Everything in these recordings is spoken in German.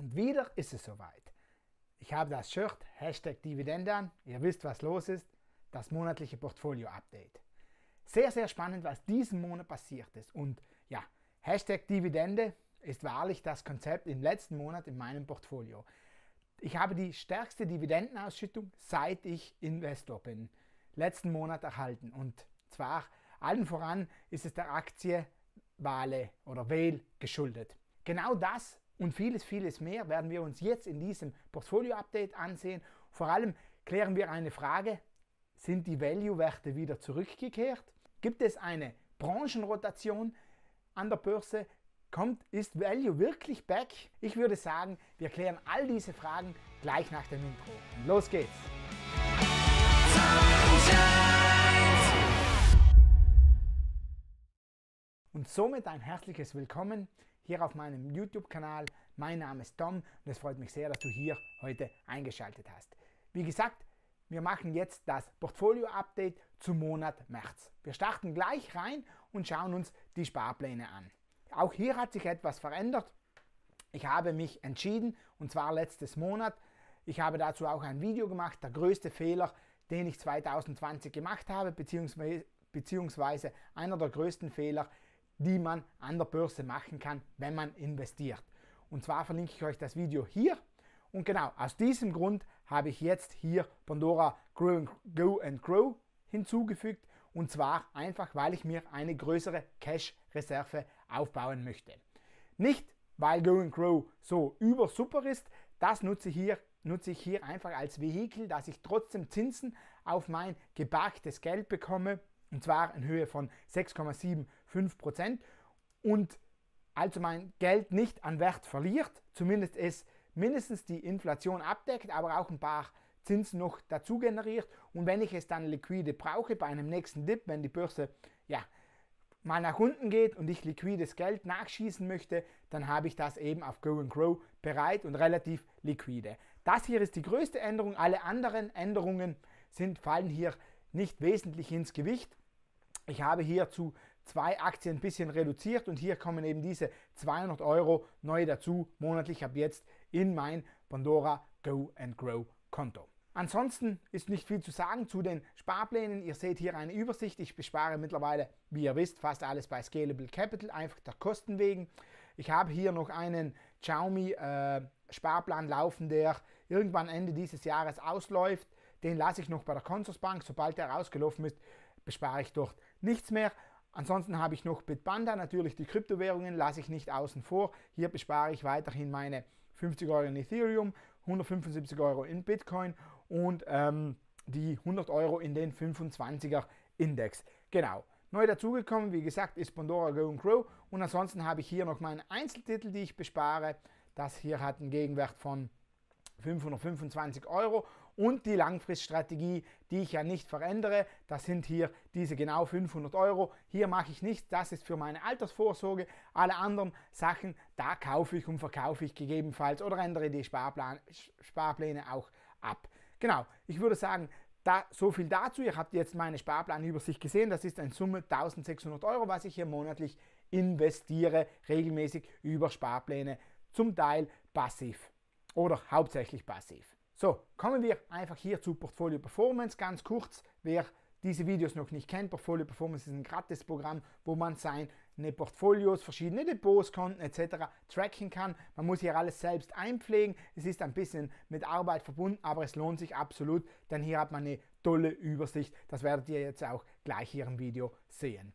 Und wieder ist es soweit. Ich habe das Shirt, #Dividenden, ihr wisst, was los ist, das monatliche Portfolio-Update. Sehr, sehr spannend, was diesen Monat passiert ist. Und ja, #Dividende ist wahrlich das Konzept im letzten Monat in meinem Portfolio. Ich habe die stärkste Dividendenausschüttung, seit ich Investor bin, letzten Monat erhalten. Und zwar allen voran ist es der Aktie Vale oder Vale geschuldet. Genau das und vieles, vieles mehr werden wir uns jetzt in diesem Portfolio-Update ansehen. Vor allem klären wir eine Frage: Sind die Value-Werte wieder zurückgekehrt? Gibt es eine Branchenrotation an der Börse? Ist Value wirklich back? Ich würde sagen, wir klären all diese Fragen gleich nach dem Intro. Los geht's! Und somit ein herzliches Willkommen hier auf meinem YouTube-Kanal. Mein Name ist Tom und es freut mich sehr, dass du hier heute eingeschaltet hast. Wie gesagt, wir machen jetzt das Portfolio-Update zum Monat März. Wir starten gleich rein und schauen uns die Sparpläne an. Auch hier hat sich etwas verändert. Ich habe mich entschieden, und zwar letztes Monat. Ich habe dazu auch ein Video gemacht, der größte Fehler, den ich 2020 gemacht habe, beziehungsweise einer der größten Fehler, die man an der Börse machen kann, wenn man investiert. Und zwar verlinke ich euch das Video hier. Und genau aus diesem Grund habe ich jetzt hier Bondora Go and Grow hinzugefügt. Und zwar einfach, weil ich mir eine größere Cash-Reserve aufbauen möchte. Nicht, weil Go and Grow so übersuper ist, das nutze ich hier einfach als Vehikel, dass ich trotzdem Zinsen auf mein geparktes Geld bekomme, und zwar in Höhe von 6,75% und also mein Geld nicht an Wert verliert, zumindest es mindestens die Inflation abdeckt, aber auch ein paar Zinsen noch dazu generiert, und wenn ich es dann liquide brauche bei einem nächsten Dip, wenn die Börse ja mal nach unten geht und ich liquides Geld nachschießen möchte, dann habe ich das eben auf Go and Grow bereit und relativ liquide. Das hier ist die größte Änderung, alle anderen Änderungen fallen hier nicht wesentlich ins Gewicht. Ich habe hier zu zwei Aktien ein bisschen reduziert und hier kommen eben diese 200 Euro neu dazu, monatlich ab jetzt in mein Pandora Go and Grow Konto. Ansonsten ist nicht viel zu sagen zu den Sparplänen. Ihr seht hier eine Übersicht. Ich bespare mittlerweile, wie ihr wisst, fast alles bei Scalable Capital, einfach der Kosten wegen. Ich habe hier noch einen Xiaomi Sparplan laufen, der irgendwann Ende dieses Jahres ausläuft. Den lasse ich noch bei der Consorsbank. Sobald der rausgelaufen ist, bespare ich dort nichts mehr. Ansonsten habe ich noch Bitpanda, natürlich die Kryptowährungen lasse ich nicht außen vor. Hier bespare ich weiterhin meine 50 Euro in Ethereum, 175 Euro in Bitcoin und die 100 Euro in den 25er Index. Genau, neu dazugekommen, wie gesagt, ist Pandora Go and Grow, und ansonsten habe ich hier noch meinen Einzeltitel, die ich bespare. Das hier hat einen Gegenwert von 525 Euro und die Langfriststrategie, die ich ja nicht verändere, das sind hier diese genau 500 Euro. Hier mache ich nichts, das ist für meine Altersvorsorge. Alle anderen Sachen, da kaufe ich und verkaufe ich gegebenenfalls oder ändere die Sparpläne auch ab. Genau, ich würde sagen, so viel dazu. Ihr habt jetzt meine Sparplanübersicht gesehen, das ist in Summe 1600 Euro, was ich hier monatlich investiere, regelmäßig über Sparpläne, zum Teil passiv oder hauptsächlich passiv. So, kommen wir einfach hier zu Portfolio Performance. Ganz kurz, wer diese Videos noch nicht kennt, Portfolio Performance ist ein Gratis-Programm, wo man seine Portfolios, verschiedene Depots, Konten etc. tracken kann. Man muss hier alles selbst einpflegen. Es ist ein bisschen mit Arbeit verbunden, aber es lohnt sich absolut, denn hier hat man eine tolle Übersicht. Das werdet ihr jetzt auch gleich hier im Video sehen.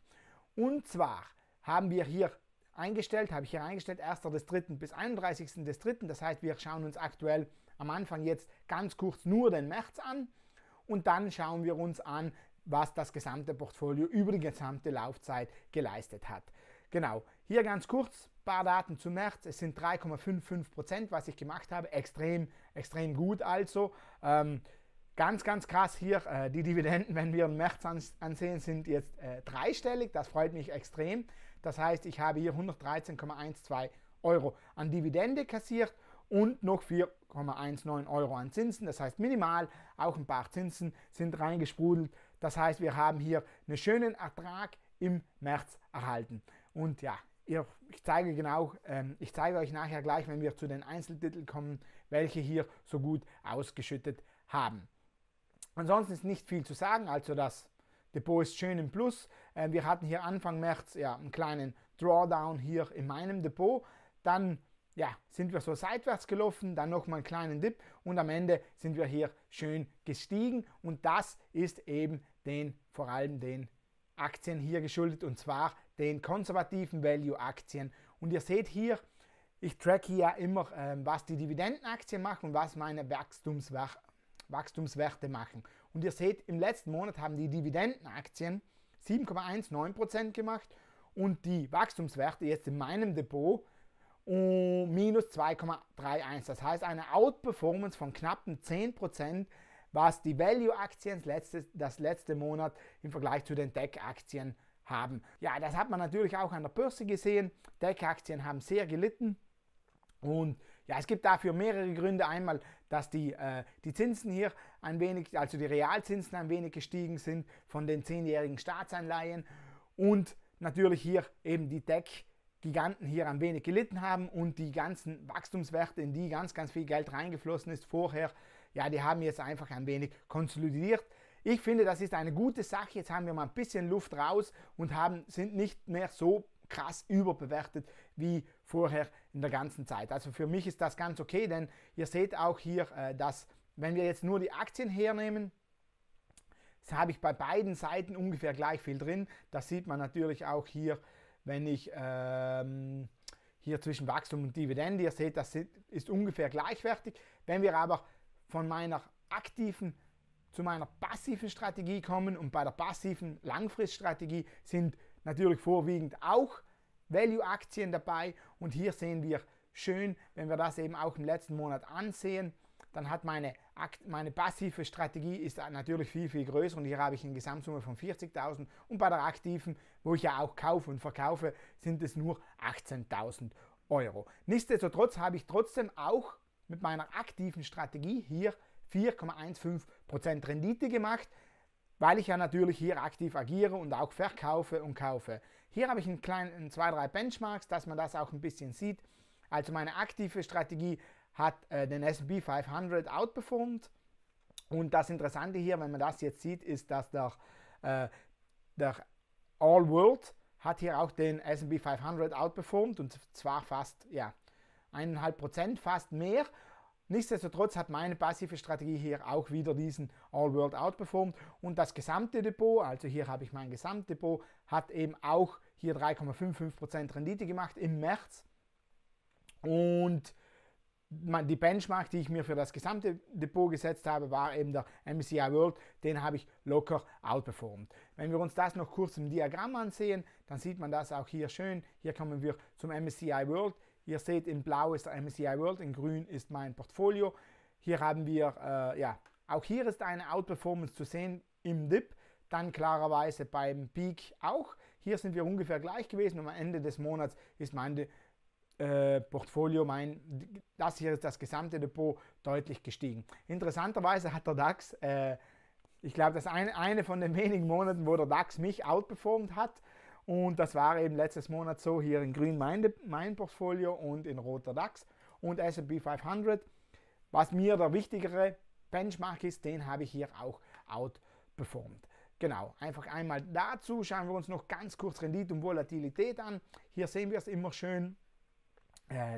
Und zwar habe ich hier eingestellt, 1.3. bis 31.3. Das heißt, wir schauen uns aktuell am Anfang jetzt ganz kurz nur den März an und dann schauen wir uns an, was das gesamte Portfolio über die gesamte Laufzeit geleistet hat. Genau, hier ganz kurz ein paar Daten zu März. Es sind 3,55%, was ich gemacht habe. Extrem, extrem gut also. Ganz, ganz krass hier, die Dividenden, wenn wir im März ansehen, sind jetzt dreistellig. Das freut mich extrem. Das heißt, ich habe hier 113,12 Euro an Dividende kassiert und noch 4,19 Euro an Zinsen. Das heißt, minimal auch ein paar Zinsen sind reingesprudelt. Das heißt, wir haben hier einen schönen Ertrag im März erhalten. Und ja, Ich zeige euch nachher gleich, wenn wir zu den Einzeltiteln kommen, welche hier so gut ausgeschüttet haben. Ansonsten ist nicht viel zu sagen, also das Depot ist schön im Plus. Wir hatten hier Anfang März ja einen kleinen Drawdown hier in meinem Depot. Dann ja, sind wir so seitwärts gelaufen, dann nochmal einen kleinen Dip und am Ende sind wir hier schön gestiegen. Und das ist eben vor allem den Aktien hier geschuldet, und zwar den konservativen Value-Aktien. Und ihr seht hier, ich tracke ja immer, was die Dividendenaktien machen und was meine Wachstumswerte machen. Und ihr seht, im letzten Monat haben die Dividendenaktien 7,19% gemacht und die Wachstumswerte jetzt in meinem Depot minus 2,31. Das heißt eine Outperformance von knappen 10%, was die Value-Aktien das letzte Monat im Vergleich zu den Tech-Aktien haben. Ja, das hat man natürlich auch an der Börse gesehen. Tech-Aktien haben sehr gelitten. Und ja, es gibt dafür mehrere Gründe. Einmal, dass die Zinsen hier ein wenig, also die Realzinsen ein wenig gestiegen sind von den 10-jährigen Staatsanleihen. Und natürlich hier eben die Tech-Giganten hier ein wenig gelitten haben und die ganzen Wachstumswerte, in die ganz, ganz viel Geld reingeflossen ist vorher, ja, die haben jetzt einfach ein wenig konsolidiert. Ich finde, das ist eine gute Sache. Jetzt haben wir mal ein bisschen Luft raus und sind nicht mehr so krass überbewertet wie vorher in der ganzen Zeit. Also für mich ist das ganz okay, denn ihr seht auch hier, dass wenn wir jetzt nur die Aktien hernehmen, habe ich bei beiden Seiten ungefähr gleich viel drin. Das sieht man natürlich auch hier, wenn ich hier zwischen Wachstum und Dividende, ihr seht, das ist ungefähr gleichwertig. Wenn wir aber von meiner aktiven zu meiner passiven Strategie kommen, und bei der passiven Langfriststrategie sind natürlich vorwiegend auch Value-Aktien dabei, und hier sehen wir schön, wenn wir das eben auch im letzten Monat ansehen, dann hat meine passive Strategie ist natürlich viel, viel größer, und hier habe ich eine Gesamtsumme von 40.000, und bei der aktiven, wo ich ja auch kaufe und verkaufe, sind es nur 18.000 Euro. Nichtsdestotrotz habe ich trotzdem auch mit meiner aktiven Strategie hier 4,15% Rendite gemacht, weil ich ja natürlich hier aktiv agiere und auch verkaufe und kaufe. Hier habe ich einen kleinen 2-3 Benchmarks, dass man das auch ein bisschen sieht. Also meine aktive Strategie hat den S&P 500 outperformed, und das Interessante hier, wenn man das jetzt sieht, ist, dass der All World hat hier auch den S&P 500 outperformed, und zwar fast, ja, 1,5%, fast mehr. Nichtsdestotrotz hat meine passive Strategie hier auch wieder diesen All World outperformed, und das gesamte Depot, also hier habe ich mein Gesamtdepot, hat eben auch hier 3,55% Rendite gemacht im März, und die Benchmark, die ich mir für das gesamte Depot gesetzt habe, war eben der MSCI World, den habe ich locker outperformed. Wenn wir uns das noch kurz im Diagramm ansehen, dann sieht man das auch hier schön. Hier kommen wir zum MSCI World. Ihr seht, in blau ist der MSCI World, in grün ist mein Portfolio. Hier haben wir, ja, auch hier ist eine Outperformance zu sehen im Dip, dann klarerweise beim Peak auch. Hier sind wir ungefähr gleich gewesen, und am Ende des Monats ist mein Portfolio, das hier ist das gesamte Depot, deutlich gestiegen. Interessanterweise hat der DAX, ich glaube, das ist eine von den wenigen Monaten, wo der DAX mich outperformt hat. Und das war eben letztes Monat so, hier in grün mein Portfolio und in roter DAX und S&P 500. Was mir der wichtigere Benchmark ist, den habe ich hier auch outperformed. Genau, einfach einmal dazu. Schauen wir uns noch ganz kurz Rendite und Volatilität an. Hier sehen wir es immer schön.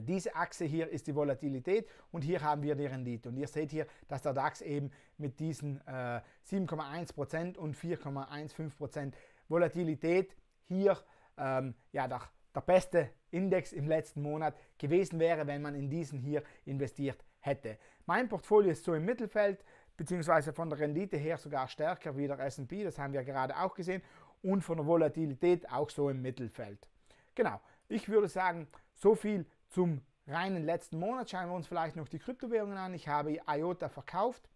Diese Achse hier ist die Volatilität, und hier haben wir die Rendite. Und ihr seht hier, dass der DAX eben mit diesen 7,1% und 4,15% Volatilität hier ja, der beste Index im letzten Monat gewesen wäre, wenn man in diesen hier investiert hätte. Mein Portfolio ist so im Mittelfeld, beziehungsweise von der Rendite her sogar stärker wie der S&P, das haben wir gerade auch gesehen, und von der Volatilität auch so im Mittelfeld. Genau, ich würde sagen, so viel zum reinen letzten Monat. Schauen wir uns vielleicht noch die Kryptowährungen an. Ich habe IOTA verkauft.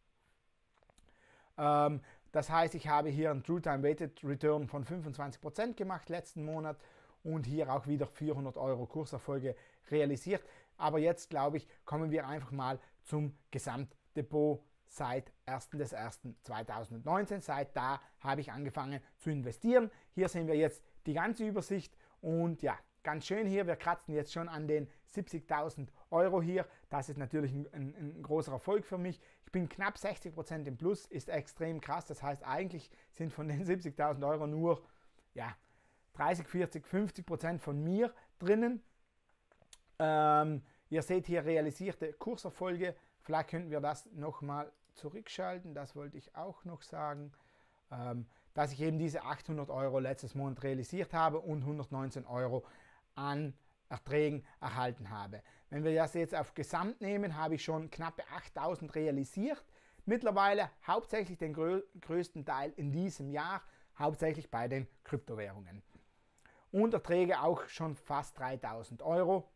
Das heißt, ich habe hier einen True-Time-Weighted Return von 25% gemacht letzten Monat, und hier auch wieder 400 Euro Kurserfolge realisiert. Aber jetzt, glaube ich, kommen wir einfach mal zum Gesamtdepot seit 1.1.2019. Seit da habe ich angefangen zu investieren. Hier sehen wir jetzt die ganze Übersicht, und ja, ganz schön hier. Wir kratzen jetzt schon an den 70.000 Euro hier. Das ist natürlich ein großer Erfolg für mich. Ich bin knapp 60% im Plus, ist extrem krass. Das heißt, eigentlich sind von den 70.000 Euro nur ja, 30, 40, 50% von mir drinnen. Ihr seht hier realisierte Kurserfolge. Vielleicht könnten wir das nochmal zurückschalten. Das wollte ich auch noch sagen, dass ich eben diese 800 Euro letztes Monat realisiert habe und 119 Euro an Erträgen erhalten habe. Wenn wir das jetzt auf Gesamt nehmen, habe ich schon knappe 8.000 realisiert. Mittlerweile hauptsächlich den größten Teil in diesem Jahr, hauptsächlich bei den Kryptowährungen. Und Erträge auch schon fast 3.000 Euro.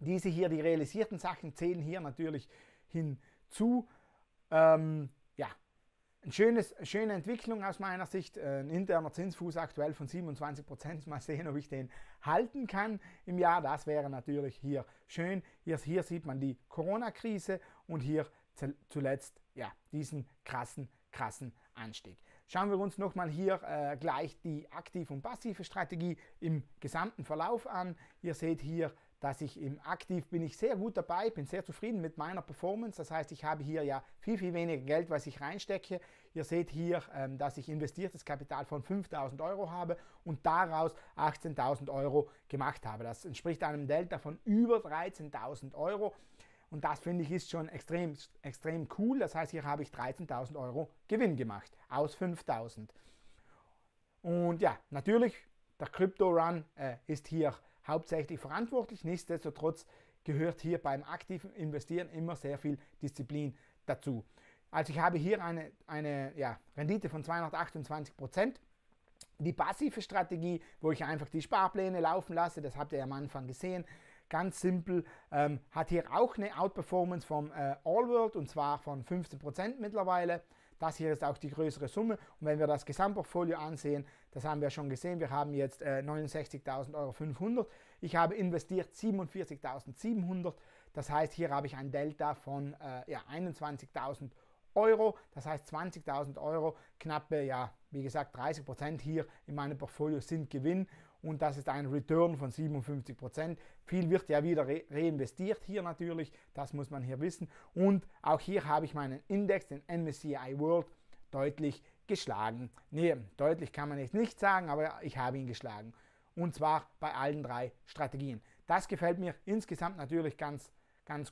Diese hier, die realisierten Sachen, zählen hier natürlich hinzu. Ja, eine schöne Entwicklung aus meiner Sicht. Ein interner Zinsfuß aktuell von 27%. Mal sehen, ob ich den halten kann im Jahr. Das wäre natürlich hier schön. Hier sieht man die Corona-Krise und hier zuletzt ja, diesen krassen Anstieg. Schauen wir uns nochmal hier gleich die aktive und passive Strategie im gesamten Verlauf an. Ihr seht hier, dass ich im Aktiv bin ich sehr gut dabei, bin sehr zufrieden mit meiner Performance. Das heißt, ich habe hier ja viel, viel weniger Geld, was ich reinstecke. Ihr seht hier, dass ich investiertes Kapital von 5.000 Euro habe und daraus 18.000 Euro gemacht habe. Das entspricht einem Delta von über 13.000 Euro. Und das finde ich ist schon extrem cool. Das heißt, hier habe ich 13.000 Euro Gewinn gemacht aus 5.000. Und ja, natürlich, der Crypto-Run ist hier hauptsächlich verantwortlich. Nichtsdestotrotz gehört hier beim aktiven Investieren immer sehr viel Disziplin dazu. Also ich habe hier eine Rendite von 228%. Die passive Strategie, wo ich einfach die Sparpläne laufen lasse, das habt ihr am Anfang gesehen, ganz simpel, hat hier auch eine Outperformance vom All World und zwar von 15% mittlerweile. Das hier ist auch die größere Summe. Und wenn wir das Gesamtportfolio ansehen, das haben wir schon gesehen, wir haben jetzt 69.500 Euro. Ich habe investiert 47.700. Das heißt, hier habe ich ein Delta von 21.000 Euro. Das heißt, 20.000 Euro, knappe, ja, wie gesagt, 30% hier in meinem Portfolio sind Gewinn. Und das ist ein Return von 57%. Viel wird ja wieder reinvestiert hier natürlich, das muss man hier wissen. Und auch hier habe ich meinen Index, den MSCI World, deutlich geschlagen. Nee, deutlich kann man jetzt nicht sagen, aber ich habe ihn geschlagen. Und zwar bei allen drei Strategien. Das gefällt mir insgesamt natürlich ganz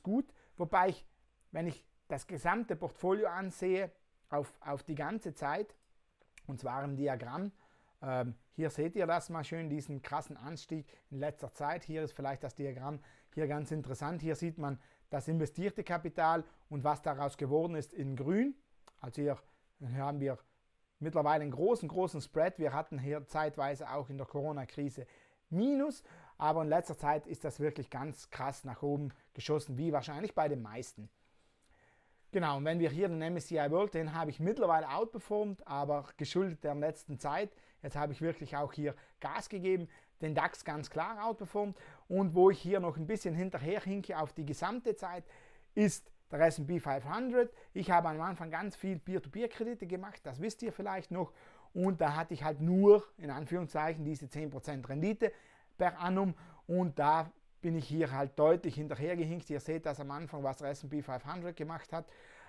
gut. Wobei ich, wenn ich das gesamte Portfolio ansehe, auf die ganze Zeit, und zwar im Diagramm, hier seht ihr das mal schön, diesen krassen Anstieg in letzter Zeit. Hier ist vielleicht das Diagramm hier ganz interessant. Hier sieht man das investierte Kapital und was daraus geworden ist in grün. Also hier haben wir mittlerweile einen großen Spread. Wir hatten hier zeitweise auch in der Corona-Krise Minus, aber in letzter Zeit ist das wirklich ganz krass nach oben geschossen, wie wahrscheinlich bei den meisten. Genau, und wenn wir hier den MSCI World, den habe ich mittlerweile outperformt, aber geschuldet der letzten Zeit. Jetzt habe ich wirklich auch hier Gas gegeben, den DAX ganz klar outperformt. Und wo ich hier noch ein bisschen hinterher hinke auf die gesamte Zeit, ist der S&P 500. Ich habe am Anfang ganz viel Peer-to-Peer-Kredite gemacht, das wisst ihr vielleicht noch. Und da hatte ich halt nur, in Anführungszeichen, diese 10% Rendite per annum. Und da bin ich hier halt deutlich hinterhergehinkt. Ihr seht das am Anfang, was der S&P 500 gemacht hat.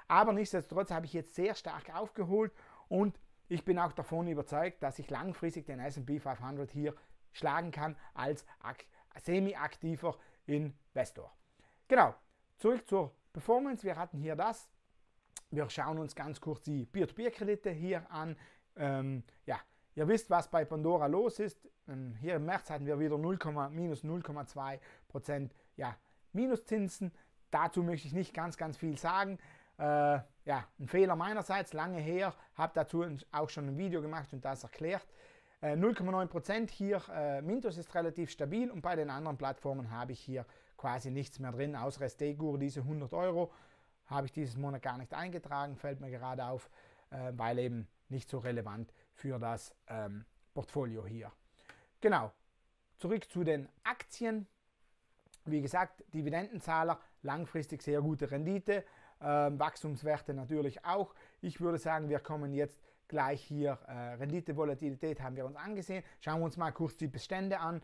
Aber nichtsdestotrotz habe ich jetzt sehr stark aufgeholt und ich bin auch davon überzeugt, dass ich langfristig den S&P 500 hier schlagen kann als semi-aktiver Investor. Genau, zurück zur Performance. Wir hatten hier das. Wir schauen uns ganz kurz die Peer-to-Peer-Kredite hier an. Ihr wisst, was bei Pandora los ist. Hier im März hatten wir wieder minus 0,2% Minuszinsen. Dazu möchte ich nicht ganz viel sagen. Ein Fehler meinerseits, lange her, habe dazu auch schon ein Video gemacht und das erklärt. 0,9% hier, Mintos ist relativ stabil und bei den anderen Plattformen habe ich hier quasi nichts mehr drin, außer SD-Guru, diese 100 Euro habe ich dieses Monat gar nicht eingetragen, fällt mir gerade auf, weil eben nicht so relevant für das Portfolio hier. Genau, zurück zu den Aktien. Wie gesagt, Dividendenzahler, langfristig sehr gute Rendite, Wachstumswerte natürlich auch. Ich würde sagen, wir kommen jetzt gleich hier, Rendite, Volatilität haben wir uns angesehen. Schauen wir uns mal kurz die Bestände an.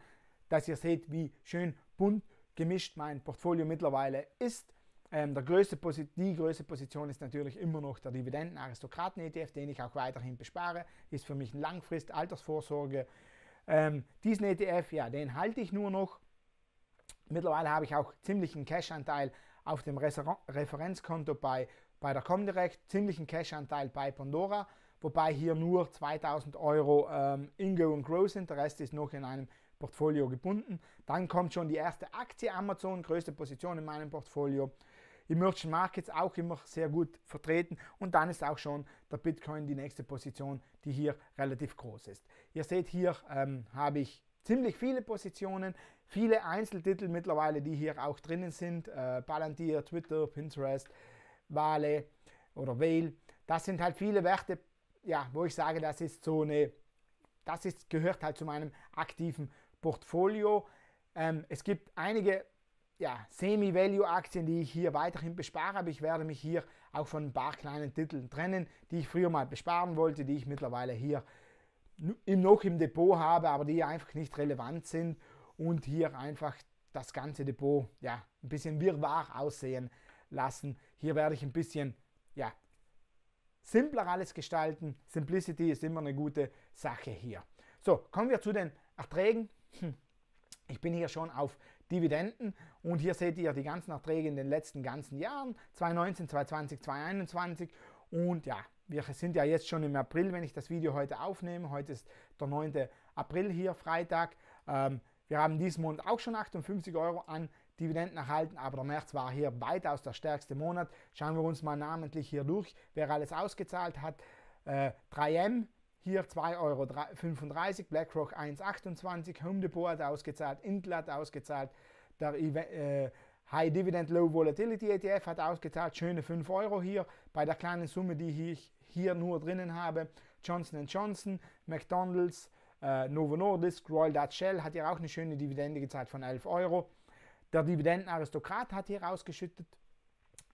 dass ihr seht, wie schön bunt gemischt mein Portfolio mittlerweile ist. Die größte Position ist natürlich immer noch der Dividendenaristokraten-ETF, den ich auch weiterhin bespare. Ist für mich eine Langfrist-Altersvorsorge. Diesen ETF, ja, den halte ich nur noch. Mittlerweile habe ich auch ziemlichen Cash-Anteil auf dem Referenzkonto bei der Comdirect, ziemlichen Cash-Anteil bei Pandora, wobei hier nur 2.000 Euro in Go and Grow sind, der Rest ist noch in einem Portfolio gebunden. Dann kommt schon die erste Aktie Amazon, größte Position in meinem Portfolio. Emerging Markets auch immer sehr gut vertreten und dann ist auch schon der Bitcoin die nächste Position, die hier relativ groß ist. Ihr seht hier habe ich ziemlich viele Positionen, viele Einzeltitel mittlerweile, die hier auch drinnen sind. Palantir, Twitter, Pinterest, Vale oder Vale. Das sind halt viele Werte, ja, wo ich sage, das ist so eine, gehört halt zu meinem aktiven Portfolio. Es gibt einige Semi-Value-Aktien, die ich hier weiterhin bespare, aber ich werde mich hier auch von ein paar kleinen Titeln trennen, die ich früher mal besparen wollte, die ich mittlerweile hier noch im Depot habe, aber die einfach nicht relevant sind und hier einfach das ganze Depot ein bisschen wirrwarr aussehen lassen. Hier werde ich ein bisschen simpler alles gestalten. Simplicity ist immer eine gute Sache hier. So, kommen wir zu den Erträgen. Ich bin hier schon auf Dividenden und hier seht ihr die ganzen Erträge in den letzten ganzen Jahren, 2019, 2020, 2021 und ja, wir sind ja jetzt schon im April, wenn ich das Video heute aufnehme. Heute ist der 9. April hier, Freitag. Wir haben diesen Monat auch schon 58 Euro an Dividenden erhalten, aber der März war hier weitaus der stärkste Monat. Schauen wir uns mal namentlich hier durch, wer alles ausgezahlt hat. 3M hier 2,35 Euro, BlackRock 1,28 Euro, Home Depot hat ausgezahlt, Intel hat ausgezahlt, der High Dividend Low Volatility ETF hat ausgezahlt, schöne 5 Euro hier, bei der kleinen Summe, die ich hier nur drinnen habe. Johnson & Johnson, McDonald's, Novo Nordisk, Royal Dutch Shell hat hier auch eine schöne Dividende gezahlt von 11 Euro. Der Dividendenaristokrat hat hier ausgeschüttet,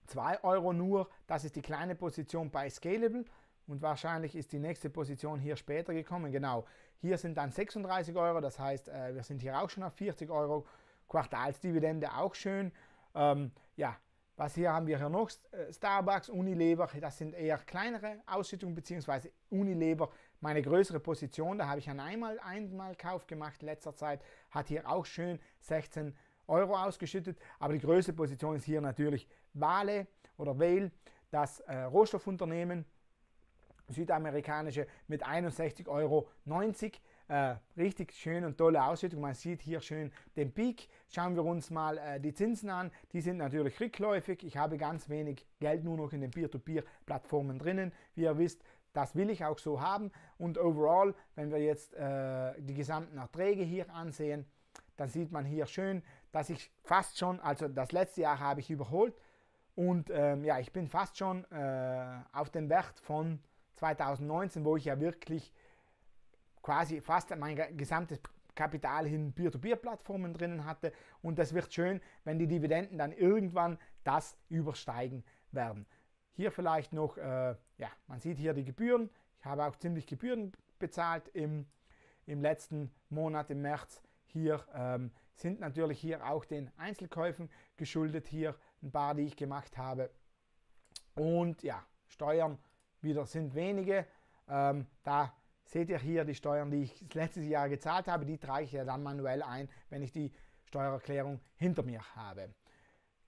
2 Euro nur, das ist die kleine Position bei Scalable und wahrscheinlich ist die nächste Position hier später gekommen, genau. Hier sind dann 36 Euro, das heißt, wir sind hier auch schon auf 40 Euro. Quartalsdividende auch schön. Was hier haben wir hier noch? Starbucks, Unilever, das sind eher kleinere Ausschüttungen, beziehungsweise Unilever, meine größere Position, da habe ich einen Kauf gemacht in letzter Zeit, hat hier auch schön 16 Euro ausgeschüttet, aber die größte Position ist hier natürlich Vale oder Vale, das Rohstoffunternehmen, südamerikanische mit 61,90 Euro. Richtig schön und tolle Ausschüttung. Man sieht hier schön den Peak. Schauen wir uns mal die Zinsen an. Die sind natürlich rückläufig. Ich habe ganz wenig Geld nur noch in den Peer-to-Peer-Plattformen drinnen. Wie ihr wisst, das will ich auch so haben. Und overall, wenn wir jetzt die gesamten Erträge hier ansehen, dann sieht man hier schön, dass ich fast schon, also das letzte Jahr habe ich überholt. Und ich bin fast schon auf dem Wert von 2019, wo ich ja wirklich quasi fast mein gesamtes Kapital in Peer-to-Peer-Plattformen drinnen hatte und das wird schön, wenn die Dividenden dann irgendwann das übersteigen werden. Hier vielleicht noch, man sieht hier die Gebühren, ich habe auch ziemlich Gebühren bezahlt im letzten Monat, im März. Hier sind natürlich hier auch den Einzelkäufen geschuldet, hier ein paar, die ich gemacht habe und ja, Steuern wieder sind wenige, da seht ihr hier die Steuern, die ich letztes Jahr gezahlt habe, die trage ich ja dann manuell ein, wenn ich die Steuererklärung hinter mir habe.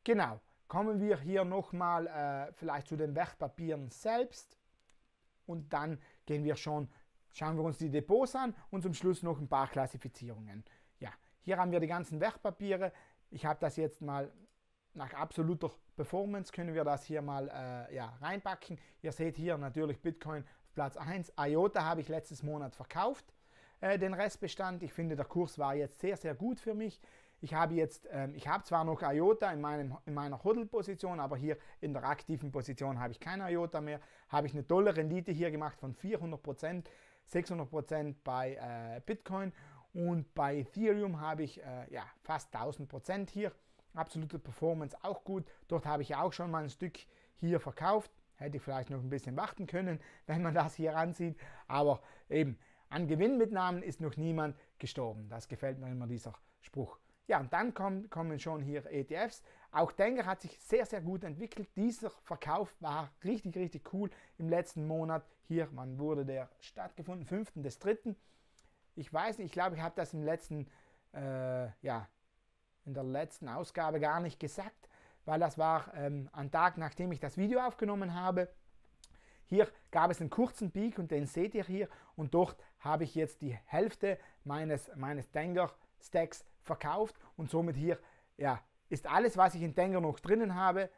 Genau, kommen wir hier nochmal vielleicht zu den Wertpapieren selbst und dann gehen wir schon, schauen wir uns die Depots an und zum Schluss noch ein paar Klassifizierungen. Ja, hier haben wir die ganzen Wertpapiere. Ich habe das jetzt mal nach absoluter Performance, können wir das hier mal reinpacken. Ihr seht hier natürlich Bitcoin Platz 1, IOTA habe ich letztes Monat verkauft, den Restbestand. Ich finde, der Kurs war jetzt sehr, sehr gut für mich. Ich habe jetzt, ich habe zwar noch IOTA in meiner Hodl-Position, aber hier in der aktiven Position habe ich kein IOTA mehr. Habe ich eine tolle Rendite hier gemacht von 400%, 600% bei Bitcoin und bei Ethereum habe ich fast 1000% hier. Absolute Performance auch gut. Dort habe ich auch schon mal ein Stück hier verkauft. Hätte ich vielleicht noch ein bisschen warten können, wenn man das hier ansieht. Aber eben, an Gewinnmitnahmen ist noch niemand gestorben. Das gefällt mir immer, dieser Spruch. Ja, und dann kommen schon hier ETFs. Auch Tanger hat sich sehr, sehr gut entwickelt. Dieser Verkauf war richtig, richtig cool im letzten Monat. Hier, wann wurde der stattgefunden? 5.3. Ich weiß nicht, ich glaube, ich habe das im letzten, in der letzten Ausgabe gar nicht gesagt, weil das war am Tag, nachdem ich das Video aufgenommen habe. Hier gab es einen kurzen Peak und den seht ihr hier. Und dort habe ich jetzt die Hälfte meines Tanger-Stacks verkauft und somit hier, ja, ist alles, was ich in Tanger noch drinnen habe,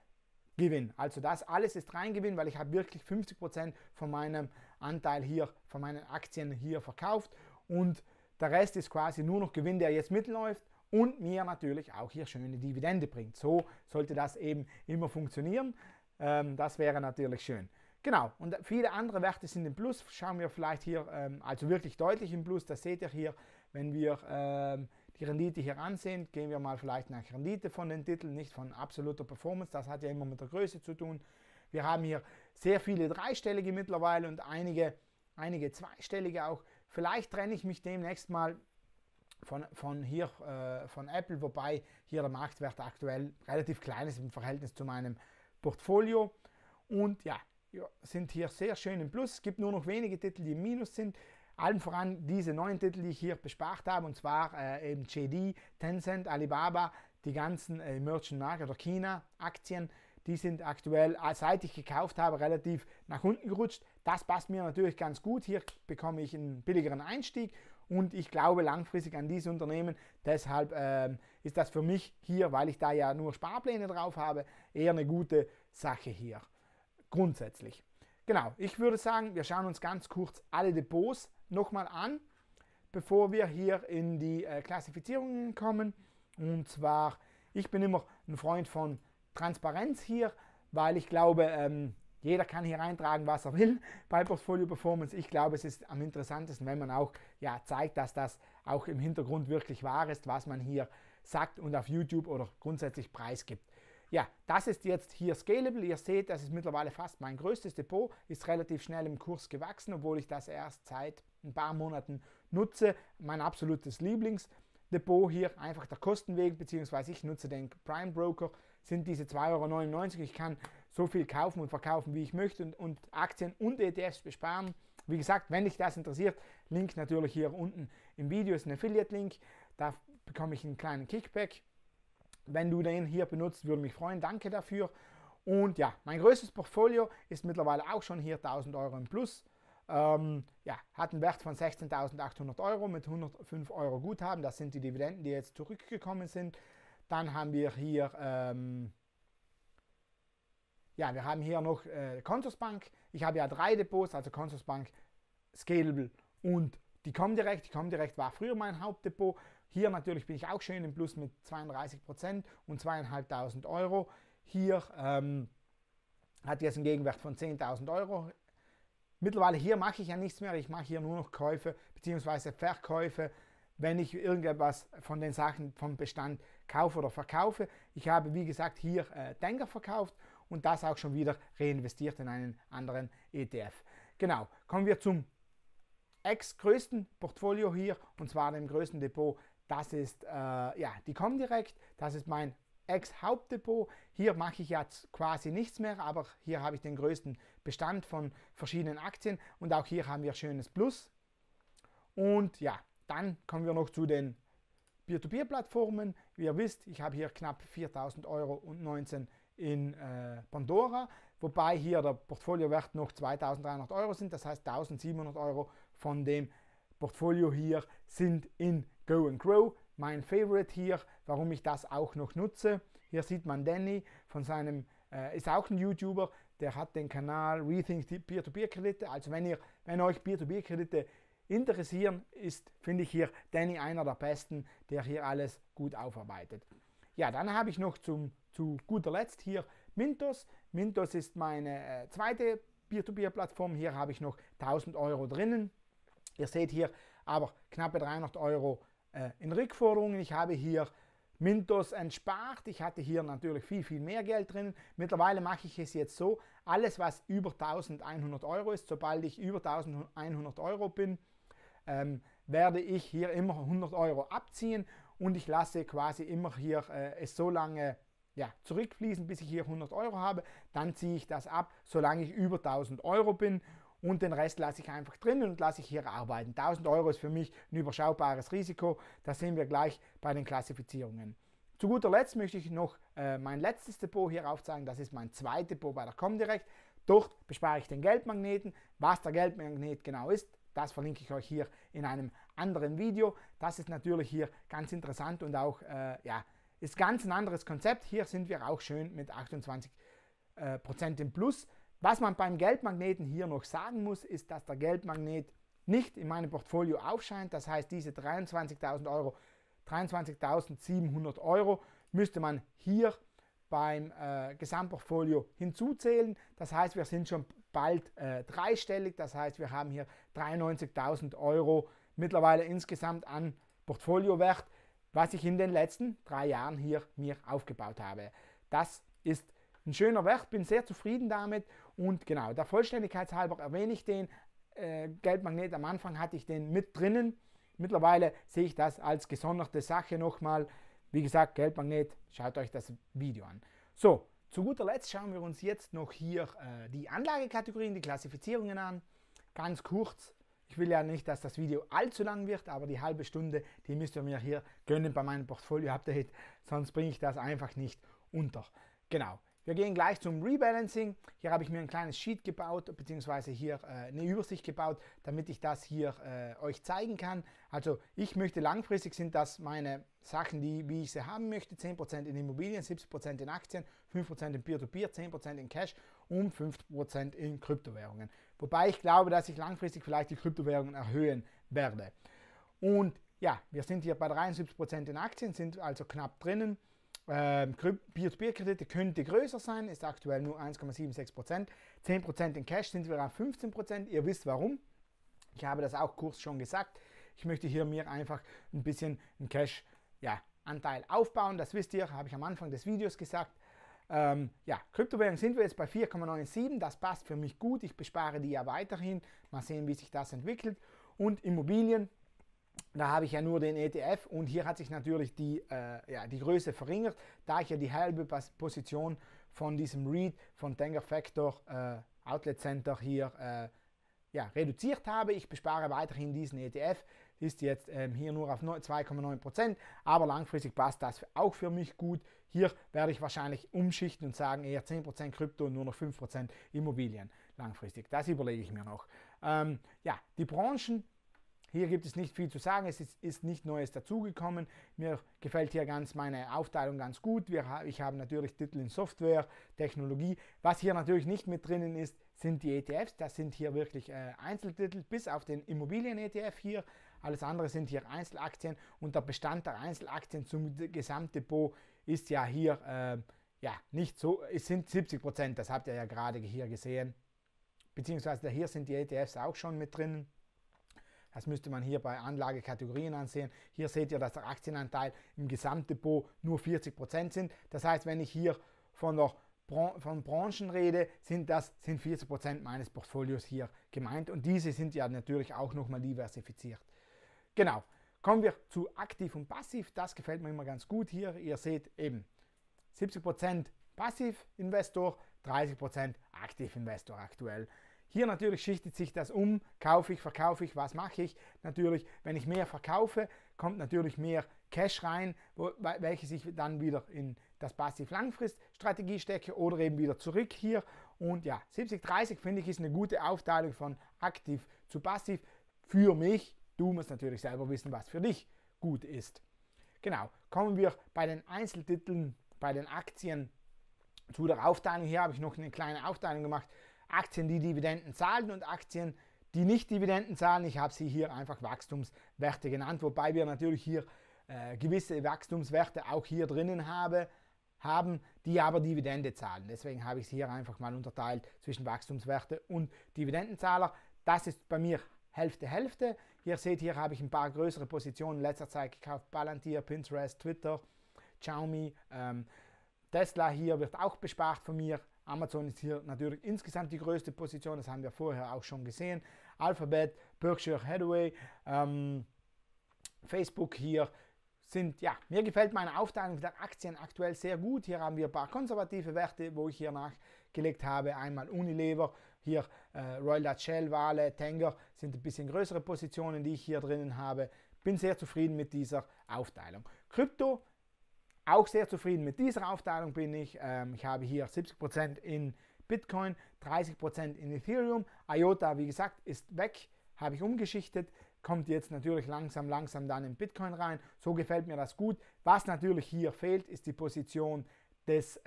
Gewinn. Also das alles ist rein Gewinn, weil ich habe wirklich 50% von meinem Anteil hier, von meinen Aktien hier verkauft und der Rest ist quasi nur noch Gewinn, der jetzt mitläuft und mir natürlich auch hier schöne Dividende bringt. So sollte das eben immer funktionieren. Das wäre natürlich schön. Genau, und viele andere Werte sind im Plus. Schauen wir vielleicht hier, also wirklich deutlich im Plus, das seht ihr hier, wenn wir die Rendite hier ansehen, gehen wir mal vielleicht nach Rendite von den Titeln, nicht von absoluter Performance, das hat ja immer mit der Größe zu tun. Wir haben hier sehr viele dreistellige mittlerweile und einige zweistellige auch. Vielleicht trenne ich mich demnächst mal von Apple, wobei hier der Marktwert aktuell relativ klein ist im Verhältnis zu meinem Portfolio. Und ja, sind hier sehr schön im Plus. Es gibt nur noch wenige Titel, die im Minus sind. Allen voran diese neuen Titel, die ich hier bespart habe, und zwar eben JD, Tencent, Alibaba, die ganzen Emerging Market oder China-Aktien, die sind aktuell, seit ich gekauft habe, relativ nach unten gerutscht. Das passt mir natürlich ganz gut. Hier bekomme ich einen billigeren Einstieg und ich glaube langfristig an diese Unternehmen. Deshalb ist das für mich hier, weil ich da ja nur Sparpläne drauf habe, eher eine gute Sache hier grundsätzlich. Genau, ich würde sagen, wir schauen uns ganz kurz alle Depots nochmal an, bevor wir hier in die Klassifizierungen kommen. Und zwar, ich bin immer ein Freund von Transparenz hier, weil ich glaube, jeder kann hier eintragen, was er will bei Portfolio Performance. Ich glaube, es ist am interessantesten, wenn man auch zeigt, dass das auch im Hintergrund wirklich wahr ist, was man hier sagt und auf YouTube oder grundsätzlich preisgibt. Ja, das ist jetzt hier Scalable. Ihr seht, das ist mittlerweile fast mein größtes Depot, ist relativ schnell im Kurs gewachsen, obwohl ich das erst seit ein paar Monaten nutze. Mein absolutes Lieblingsdepot hier, einfach der Kostenweg, beziehungsweise ich nutze den Prime Broker, sind diese 2,99 €. Ich kann so viel kaufen und verkaufen, wie ich möchte und Aktien und ETFs besparen. Wie gesagt, wenn dich das interessiert, Link natürlich hier unten im Video, ist ein Affiliate-Link, da bekomme ich einen kleinen Kickback. Wenn du den hier benutzt, würde mich freuen. Danke dafür. Und ja, mein größtes Portfolio ist mittlerweile auch schon hier 1.000 € im Plus. Hat einen Wert von 16.800 € mit 105 € Guthaben. Das sind die Dividenden, die jetzt zurückgekommen sind. Dann haben wir hier, wir haben hier noch Consorsbank. Ich habe ja 3 Depots, also Consorsbank, Scalable und die Comdirect. Die Comdirect war früher mein Hauptdepot. Hier natürlich bin ich auch schön im Plus mit 32% und 2.500 €. Hier hat jetzt einen Gegenwert von 10.000 €. Mittlerweile hier mache ich ja nichts mehr. Ich mache hier nur noch Käufe bzw. Verkäufe, wenn ich irgendetwas von den Sachen vom Bestand kaufe oder verkaufe. Ich habe, wie gesagt, hier Tanger verkauft und das auch schon wieder reinvestiert in einen anderen ETF. Genau, kommen wir zum größten Portfolio hier und zwar dem größten Depot. Das ist die Comdirect, das ist mein Ex-Hauptdepot. Hier mache ich jetzt quasi nichts mehr, aber hier habe ich den größten Bestand von verschiedenen Aktien und auch hier haben wir schönes Plus. Und ja, dann kommen wir noch zu den Peer-to-Peer-Plattformen. Wie ihr wisst, ich habe hier knapp 4.000 € und 19 in Pandora, wobei hier der Portfoliowert noch 2.300 € sind, das heißt 1.700 € von dem Portfolio hier sind in Go and Grow, mein Favorite hier, warum ich das auch noch nutze. Hier sieht man Danny von seinem, ist auch ein YouTuber, der hat den Kanal Rethink Peer-to-Peer-Kredite, also wenn euch Peer-to-Peer-Kredite interessieren, finde ich hier Danny einer der besten, der hier alles gut aufarbeitet. Ja, dann habe ich noch zu guter Letzt hier Mintos. Mintos ist meine zweite Peer-to-Peer-Plattform. Hier habe ich noch 1.000 € drinnen. Ihr seht hier aber knappe 300 € in Rückforderungen. Ich habe hier Mintos entspart. Ich hatte hier natürlich viel, viel mehr Geld drin. Mittlerweile mache ich es jetzt so, alles was über 1.100 € ist, sobald ich über 1.100 € bin, werde ich hier immer 100 € abziehen und ich lasse quasi immer hier es so lange zurückfließen, bis ich hier 100 Euro habe. Dann ziehe ich das ab, solange ich über 1000 Euro bin. Und den Rest lasse ich einfach drin und lasse ich hier arbeiten. 1000 Euro ist für mich ein überschaubares Risiko. Da sind wir gleich bei den Klassifizierungen. Zu guter Letzt möchte ich noch mein letztes Depot hier aufzeigen. Das ist mein zweites Depot bei der Comdirect. Dort bespare ich den Geldmagneten. Was der Geldmagnet genau ist, das verlinke ich euch hier in einem anderen Video. Das ist natürlich hier ganz interessant und auch, ist ganz ein anderes Konzept. Hier sind wir auch schön mit 28% im Plus. Was man beim Geldmagneten hier noch sagen muss, ist, dass der Geldmagnet nicht in meinem Portfolio aufscheint. Das heißt, diese 23.700 Euro müsste man hier beim Gesamtportfolio hinzuzählen. Das heißt, wir sind schon bald dreistellig. Das heißt, wir haben hier 93.000 Euro mittlerweile insgesamt an Portfoliowert, was ich in den letzten 3 Jahren hier mir aufgebaut habe. Das ist ein schöner Wert, bin sehr zufrieden damit und genau, der Vollständigkeit halber erwähne ich den Geldmagnet. Am Anfang hatte ich den mit drinnen, mittlerweile sehe ich das als gesonderte Sache nochmal. Wie gesagt, Geldmagnet, schaut euch das Video an. So, zu guter Letzt schauen wir uns jetzt noch hier die Anlagekategorien, die Klassifizierungen an. Ganz kurz, ich will ja nicht, dass das Video allzu lang wird, aber die halbe Stunde, die müsst ihr mir hier gönnen bei meinem Portfolio-Update, sonst bringe ich das einfach nicht unter. Genau. Wir gehen gleich zum Rebalancing. Hier habe ich mir ein kleines Sheet gebaut, beziehungsweise hier eine Übersicht gebaut, damit ich das hier euch zeigen kann. Also ich möchte langfristig, sind das meine Sachen, die, wie ich sie haben möchte, 10% in Immobilien, 70% in Aktien, 5% in Peer-to-Peer, 10% in Cash und 5% in Kryptowährungen. Wobei ich glaube, dass ich langfristig vielleicht die Kryptowährungen erhöhen werde. Und ja, wir sind hier bei 73% in Aktien, sind also knapp drinnen. Peer-to-Peer-Kredite könnte größer sein, ist aktuell nur 1,76%. 10% in Cash sind wir auf 15%, ihr wisst warum. Ich habe das auch kurz schon gesagt. Ich möchte hier mir einfach ein bisschen einen Cash-Anteil aufbauen, das wisst ihr, habe ich am Anfang des Videos gesagt. Kryptowährungen sind wir jetzt bei 4,97, das passt für mich gut, ich bespare die ja weiterhin. Mal sehen, wie sich das entwickelt. Und Immobilien. Da habe ich ja nur den ETF und hier hat sich natürlich die Größe verringert, da ich ja die halbe Position von diesem REIT, von Tanger Factor Outlet Center hier reduziert habe. Ich bespare weiterhin diesen ETF, ist jetzt hier nur auf 2,9%, aber langfristig passt das auch für mich gut. Hier werde ich wahrscheinlich umschichten und sagen, eher 10% Krypto und nur noch 5% Immobilien langfristig. Das überlege ich mir noch. Die Branchen. Hier gibt es nicht viel zu sagen, es ist nicht Neues dazugekommen. Mir gefällt hier ganz meine Aufteilung ganz gut. Ich habe natürlich Titel in Software, Technologie. Was hier natürlich nicht mit drinnen ist, sind die ETFs. Das sind hier wirklich Einzeltitel, bis auf den Immobilien-ETF hier. Alles andere sind hier Einzelaktien und der Bestand der Einzelaktien zum Gesamtdepot ist ja hier nicht so. Es sind 70%, das habt ihr ja gerade hier gesehen. Beziehungsweise hier sind die ETFs auch schon mit drinnen. Das müsste man hier bei Anlagekategorien ansehen. Hier seht ihr, dass der Aktienanteil im Gesamtdepot nur 40% sind. Das heißt, wenn ich hier von Branchen rede, sind 40% meines Portfolios hier gemeint. Und diese sind ja natürlich auch nochmal diversifiziert. Genau, kommen wir zu aktiv und passiv. Das gefällt mir immer ganz gut hier. Ihr seht eben 70% Passivinvestor, 30% Aktivinvestor aktuell. Hier natürlich schichtet sich das um, kaufe ich, verkaufe ich, was mache ich? Natürlich, wenn ich mehr verkaufe, kommt natürlich mehr Cash rein, welches ich dann wieder in das Passiv-Langfrist-Strategie stecke oder eben wieder zurück hier. Und ja, 70-30 finde ich ist eine gute Aufteilung von aktiv zu passiv für mich. Du musst natürlich selber wissen, was für dich gut ist. Genau, kommen wir bei den Einzeltiteln, bei den Aktien zu der Aufteilung. Hier habe ich noch eine kleine Aufteilung gemacht. Aktien, die Dividenden zahlen und Aktien, die nicht Dividenden zahlen. Ich habe sie hier einfach Wachstumswerte genannt, wobei wir natürlich hier gewisse Wachstumswerte auch hier drinnen haben, die aber Dividende zahlen. Deswegen habe ich sie hier einfach mal unterteilt zwischen Wachstumswerte und Dividendenzahler. Das ist bei mir Hälfte, Hälfte. Ihr seht, hier habe ich ein paar größere Positionen in letzter Zeit gekauft. Palantir, Pinterest, Twitter, Xiaomi, Tesla hier wird auch bespart von mir. Amazon ist hier natürlich insgesamt die größte Position, das haben wir vorher auch schon gesehen. Alphabet, Berkshire Hathaway, Facebook hier, sind, ja, mir gefällt meine Aufteilung der Aktien aktuell sehr gut. Hier haben wir ein paar konservative Werte, wo ich hier nachgelegt habe. Einmal Unilever, hier Royal Dutch Shell, Vale, Tanger sind ein bisschen größere Positionen, die ich hier drinnen habe. Bin sehr zufrieden mit dieser Aufteilung. Krypto, auch sehr zufrieden mit dieser Aufteilung bin ich. Ich habe hier 70% in Bitcoin, 30% in Ethereum. IOTA, wie gesagt, ist weg, habe ich umgeschichtet. Kommt jetzt natürlich langsam dann in Bitcoin rein. So gefällt mir das gut. Was natürlich hier fehlt, ist die Position des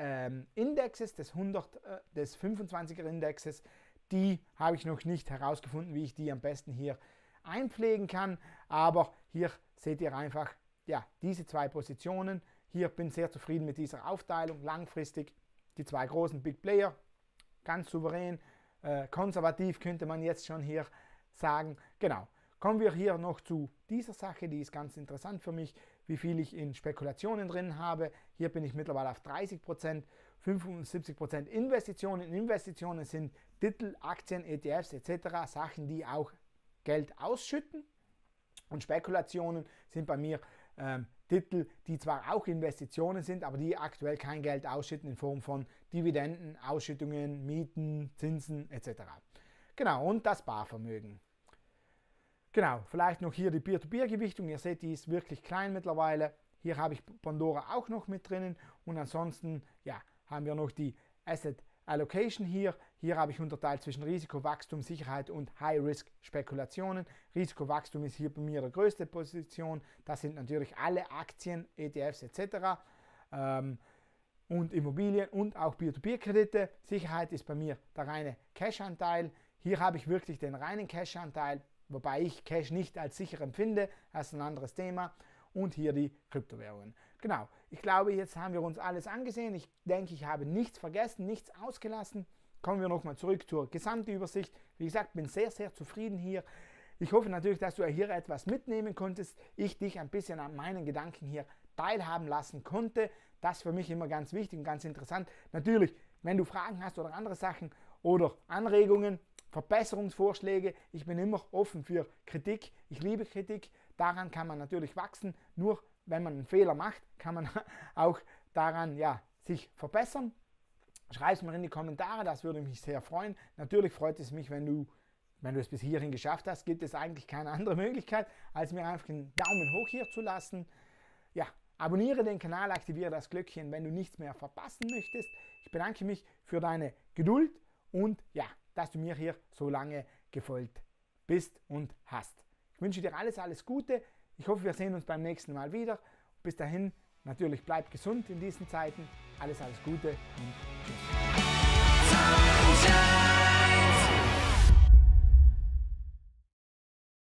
Indexes, des 25er Indexes. Die habe ich noch nicht herausgefunden, wie ich die am besten hier einpflegen kann. Aber hier seht ihr einfach, ja, diese zwei Positionen. Hier bin ich sehr zufrieden mit dieser Aufteilung. Langfristig die zwei großen Big Player, ganz souverän. Konservativ könnte man jetzt schon hier sagen. Genau. Kommen wir hier noch zu dieser Sache, die ist ganz interessant für mich, wie viel ich in Spekulationen drin habe. Hier bin ich mittlerweile auf 30%, 75% Investitionen. Investitionen sind Titel, Aktien, ETFs etc., Sachen, die auch Geld ausschütten. Und Spekulationen sind bei mir Titel, die zwar auch Investitionen sind, aber die aktuell kein Geld ausschütten in Form von Dividenden, Ausschüttungen, Mieten, Zinsen etc. Genau, und das Barvermögen. Genau, vielleicht noch hier die Peer-to-Peer-Gewichtung. Ihr seht, die ist wirklich klein mittlerweile. Hier habe ich Pandora auch noch mit drinnen. Und ansonsten, ja, haben wir noch die Asset Allocation hier. Hier habe ich unterteilt zwischen Risiko, Wachstum, Sicherheit und High-Risk-Spekulationen. Risiko-Wachstum ist hier bei mir die größte Position. Das sind natürlich alle Aktien, ETFs etc. Und Immobilien und auch Peer-to-Peer-Kredite. Sicherheit ist bei mir der reine Cash-Anteil. Hier habe ich wirklich den reinen Cash-Anteil, wobei ich Cash nicht als sicher empfinde, das ist ein anderes Thema. Und hier die Kryptowährungen. Genau, ich glaube, jetzt haben wir uns alles angesehen. Ich denke, ich habe nichts vergessen, nichts ausgelassen. Kommen wir nochmal zurück zur Gesamtübersicht. Wie gesagt, bin sehr zufrieden hier. Ich hoffe natürlich, dass du hier etwas mitnehmen konntest. Ich dich ein bisschen an meinen Gedanken hier teilhaben lassen konnte. Das ist für mich immer ganz wichtig und ganz interessant. Natürlich, wenn du Fragen hast oder andere Sachen oder Anregungen, Verbesserungsvorschläge, ich bin immer offen für Kritik, ich liebe Kritik, daran kann man natürlich wachsen, nur wenn man einen Fehler macht, kann man auch daran, ja, sich verbessern. Schreib es mir in die Kommentare, das würde mich sehr freuen. Natürlich freut es mich, wenn du es bis hierhin geschafft hast, gibt es eigentlich keine andere Möglichkeit, als mir einfach einen Daumen hoch hier zu lassen. Ja, abonniere den Kanal, aktiviere das Glöckchen, wenn du nichts mehr verpassen möchtest. Ich bedanke mich für deine Geduld und ja, dass du mir hier so lange gefolgt bist und hast. Ich wünsche dir alles Gute. Ich hoffe, wir sehen uns beim nächsten Mal wieder. Bis dahin, natürlich bleib gesund in diesen Zeiten. Alles Gute und tschüss.